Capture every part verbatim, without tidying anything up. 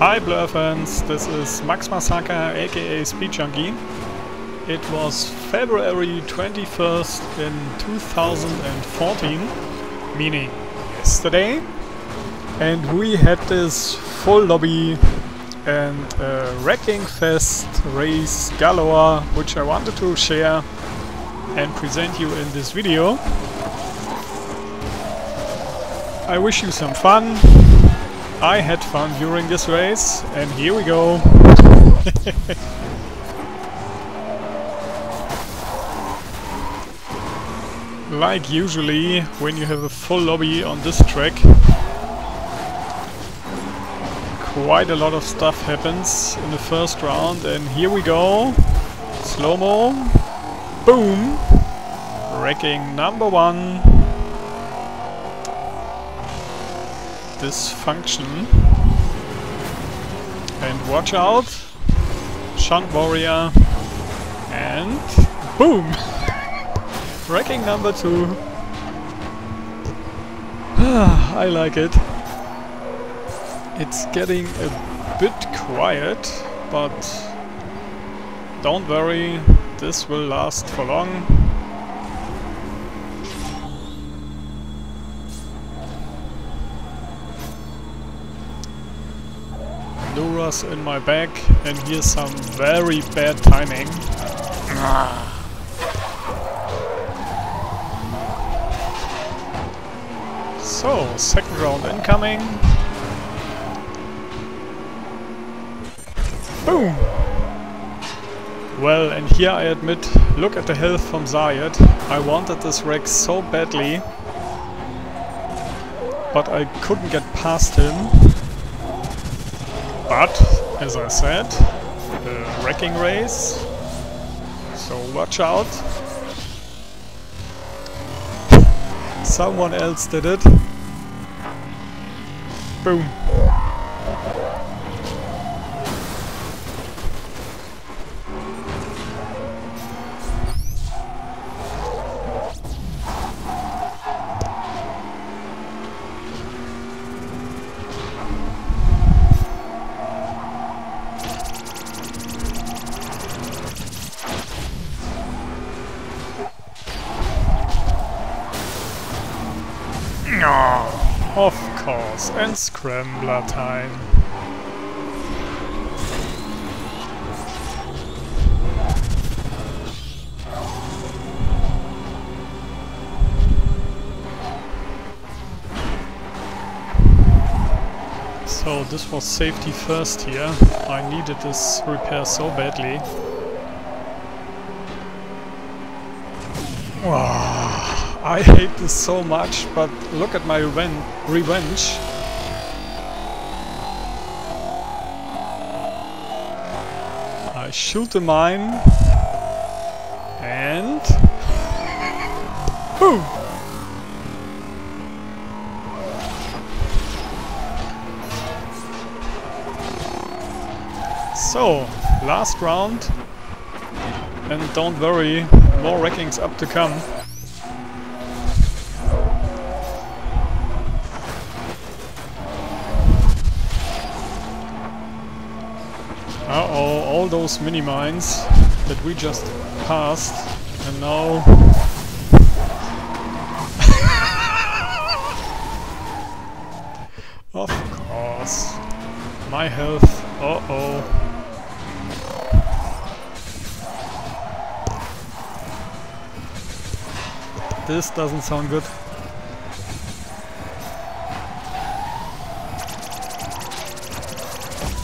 Hi Blur-Fans, this is Max Massacre aka Speed Junkie. It was February twenty-first in two thousand fourteen, meaning yesterday, and we had this full lobby and a wrecking fest race galore, which I wanted to share and present you in this video. I wish you some fun. I had fun during this race, and here we go! Like usually, when you have a full lobby on this track, quite a lot of stuff happens in the first round, and here we go! Slow-mo! Boom! Wrecking number one! Dysfunction. And watch out, Shunt Warrior, and boom! Wrecking number two. I like it. It's getting a bit quiet, but don't worry, this will last for long. Duras in my back, and here's some very bad timing. So, second round incoming. Boom! Well, and here I admit, look at the health from Zayed. I wanted this wreck so badly, but I couldn't get past him. But, as I said, the wrecking race, so watch out. Someone else did it. Boom. Of course, and scrambler time. So this was safety first here. I needed this repair so badly. Wow. I hate this so much, but look at my reven- revenge. I shoot the mine and boom! So, last round, and don't worry, more wreckings up to come. Uh-oh, all those mini-mines that we just passed, and now... Of course. My health, uh-oh. This doesn't sound good.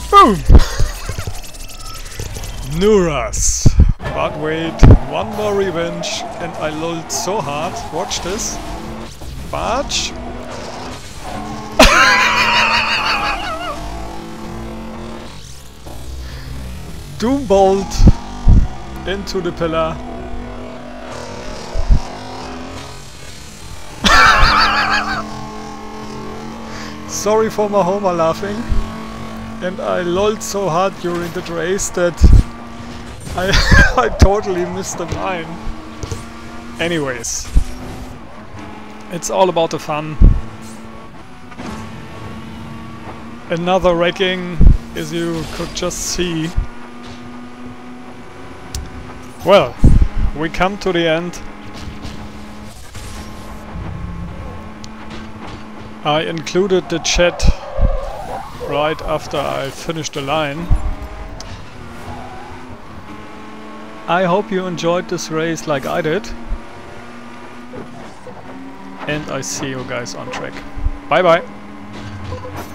Boom! Nuras! But wait, one more revenge, and I lulled so hard. Watch this. Batch! Doom bolt into the pillar. Sorry for my Homer laughing. And I lulled so hard during the race that I, I totally missed the mine. Anyways, it's all about the fun. Another wrecking, as you could just see. Well, we come to the end. I included the chat right after I finished the line. I hope you enjoyed this race like I did. And I see you guys on track. Bye bye!